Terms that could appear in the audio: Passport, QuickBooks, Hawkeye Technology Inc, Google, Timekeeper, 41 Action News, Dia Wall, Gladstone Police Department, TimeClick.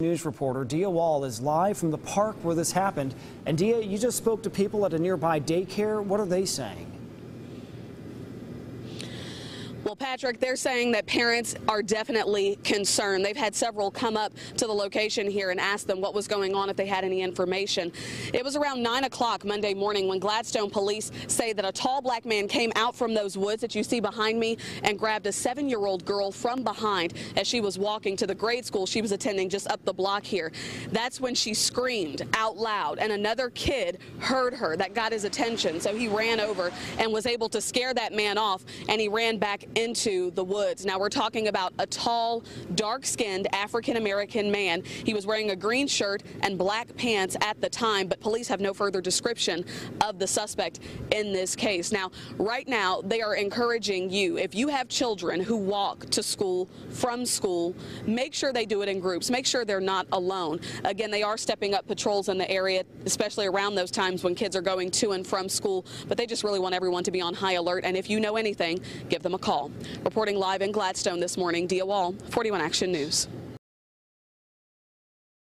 News reporter Dia Wall is live from the park where this happened. And Dia, you just spoke to people at a nearby daycare. What are they saying? Well, Patrick, they're saying that parents are definitely concerned. They've had several come up to the location here and ask them what was going on, if they had any information. It was around 9 o'clock Monday morning when Gladstone police say that a tall black man came out from those woods that you see behind me and grabbed a 7-year-old girl from behind as she was walking to the grade school she was attending just up the block here. That's when she screamed out loud, and another kid heard her. That got his attention, so he ran over and was able to scare that man off, and he ran back into the woods. Now we're talking about a tall, dark-skinned African-American man. He was wearing a green shirt and black pants at the time, but police have no further description of the suspect in this case. Now, right now, they are encouraging you, if you have children who walk to school from school, make sure they do it in groups. Make sure they're not alone. Again, they are stepping up patrols in the area, especially around those times when kids are going to and from school, but they just really want everyone to be on high alert, and if you know anything, give them a call. Reporting live in Gladstone this morning, Dia Wall, 41 Action News.